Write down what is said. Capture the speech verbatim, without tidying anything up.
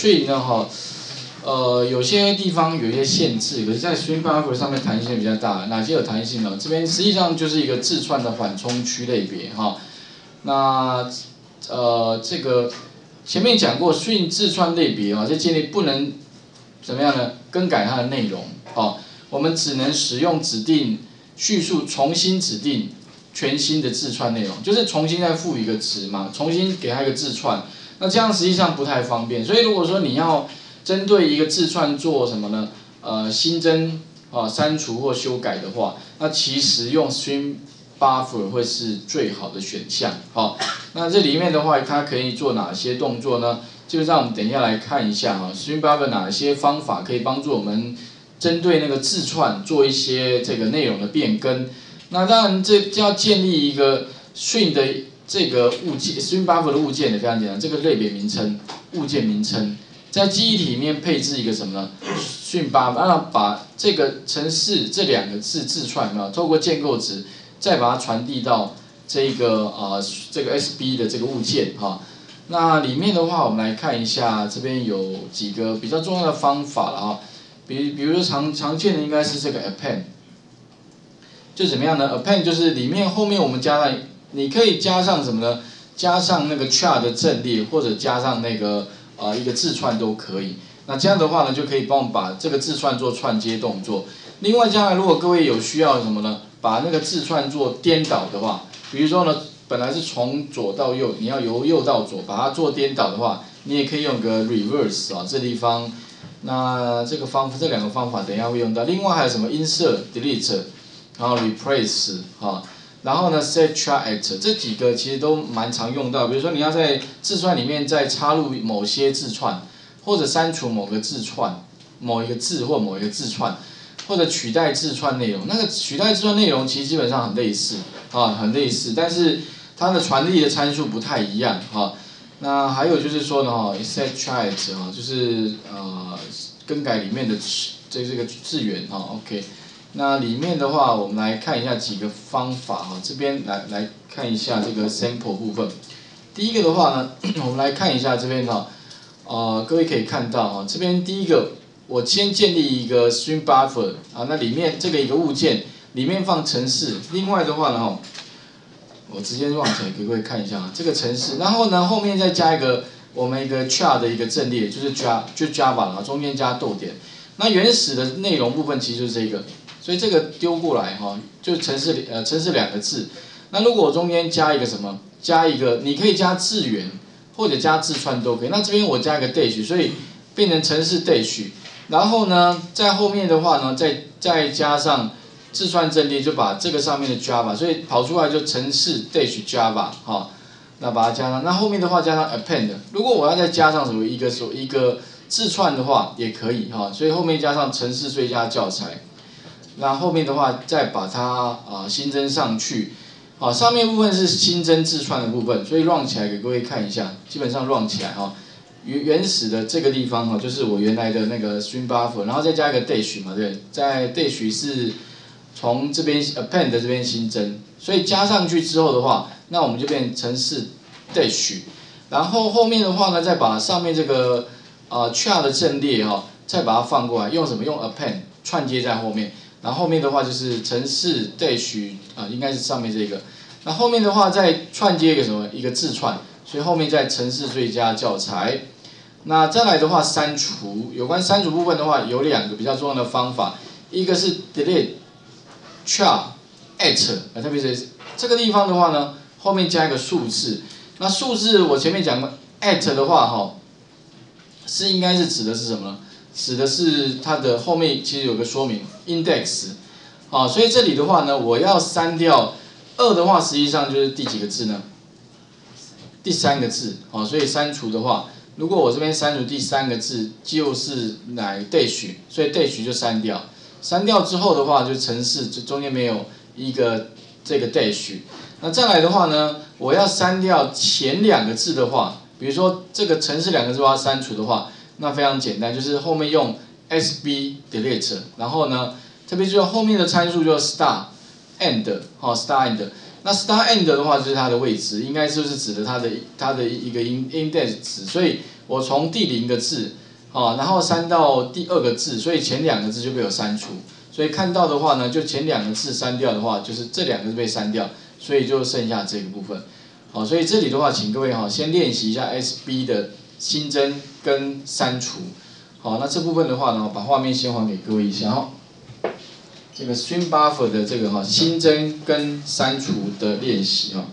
String 呢哈，呃，有些地方有一些限制，可是在 StringBuffer 上面弹性比较大。哪些有弹性呢？这边实际上就是一个字串的缓冲区类别哈。那呃，这个前面讲过 ，String 字串类别啊，这建立不能怎么样呢？更改它的内容哦。我们只能使用指定叙述，重新指定全新的字串内容，就是重新再赋予一个值嘛，重新给它一个字串。那这样实际上不太方便，所以如果说你要针对一个字串做什么呢？呃，新增、啊、删除或修改的话，那其实用 StringBuffer 会是最好的选项。好、哦，那这里面的话，它可以做哪些动作呢？基本上我们等一下来看一下哈、哦、，StringBuffer 哪些方法可以帮助我们针对那个字串做一些这个内容的变更。那当然这，这要建立一个 String 的。这个物件 StringBuffer 的物件也非常简单，这个类别名称、物件名称，在记忆体里面配置一个什么呢 ？StringBuffer， 然后把这个程式这两个字字串有没有？透过建构值，再把它传递到这个啊、呃、这个 S B 的这个物件哈、哦。那里面的话，我们来看一下，这边有几个比较重要的方法了哈、哦。比比如说常常见的应该是这个 append， 就怎么样呢 ？append 就是里面后面我们加上。你可以加上什么呢？加上那个 char 的阵列，或者加上那个呃一个字串都可以。那这样的话呢，就可以帮我们把这个字串做串接动作。另外，将来如果各位有需要什么呢？把那个字串做颠倒的话，比如说呢，本来是从左到右，你要由右到左，把它做颠倒的话，你也可以用个 reverse 啊、哦，这地方。那这个方法，这两个方法等一下会用到。另外还有什么 insert、delete， 然后 replace 哈、哦。然后呢 ，set char at 这几个其实都蛮常用到，比如说你要在字串里面再插入某些字串，或者删除某个字串、某一个字或某一个字串，或者取代字串内容。那个取代字串内容其实基本上很类似啊，很类似，但是它的传递的参数不太一样啊。那还有就是说呢，哈 ，set char at 啊，就是呃更改里面的这这个字源哈、啊、，OK。那里面的话，我们来看一下几个方法哈。这边来来看一下这个 sample 部分。第一个的话呢，我们来看一下这边哈，呃，各位可以看到哈，这边第一个，我先建立一个 StringBuffer 啊，那里面这个一个物件里面放程式，另外的话呢哈，我直接放起来给各位看一下啊，这个程式，然后呢后面再加一个我们一个 char 的一个阵列，就是 Java 就 Java 了，中间加逗点。那原始的内容部分其实就是这个。所以这个丢过来哈，就程式呃程式两个字。那如果我中间加一个什么，加一个，你可以加字源或者加字串都可以。那这边我加一个 dash， 所以变成程式 dash。然后呢，在后面的话呢，再再加上字串阵列，就把这个上面的 Java， 所以跑出来就程式 dash Java 哈。那把它加上，那后面的话加上 append。如果我要再加上什么一个什么一个字串的话，也可以哈。所以后面加上程式追加教材。那后面的话，再把它啊、呃、新增上去，好、啊，上面部分是新增字串的部分，所以 run 起来给各位看一下，基本上 run 起来哈，原、哦、原始的这个地方哈、哦，就是我原来的那个 StringBuffer， 然后再加一个 dash 嘛，对，在 dash 是从这边 append 这边新增，所以加上去之后的话，那我们就变成是 dash， 然后后面的话呢，再把上面这个啊、呃、char 的阵列哈、哦，再把它放过来，用什么用 append 串接在后面。然后后面的话就是程式 dash 啊、呃，应该是上面这个。那后面的话再串接一个什么一个字串，所以后面再程式追加教材。那再来的话删除，有关删除部分的话有两个比较重要的方法，一个是 delete char at， 啊，特别是这个地方的话呢，后面加一个数字。那数字我前面讲过 at 的话哈、哦，是应该是指的是什么呢？指的是它的后面其实有个说明 index， 好、啊，所以这里的话呢，我要删掉二的话，实际上就是第几个字呢？第三个字，好、啊，所以删除的话，如果我这边删除第三个字，就是哪 dash， 所以 dash 就删掉，删掉之后的话，就程式就中间没有一个这个 dash， 那再来的话呢，我要删掉前两个字的话，比如说这个程式两个字我要删除的话。那非常简单，就是后面用 S B delete， 然后呢，特别就是后面的参数就是 star end， 好、哦、star end， 那 star end 的话就是它的位置，应该就是指的它的它的一个 index 值，所以我从第零个字，哦，然后删到第二个字，所以前两个字就被我删除。所以看到的话呢，就前两个字删掉的话，就是这两个字被删掉，所以就剩下这个部分。好，所以这里的话，请各位哈先练习一下 S B 的新增跟删除。好，那这部分的话呢，把画面先还给各位一下哈。 这个 StringBuffer 的这个哈新增跟删除的练习啊。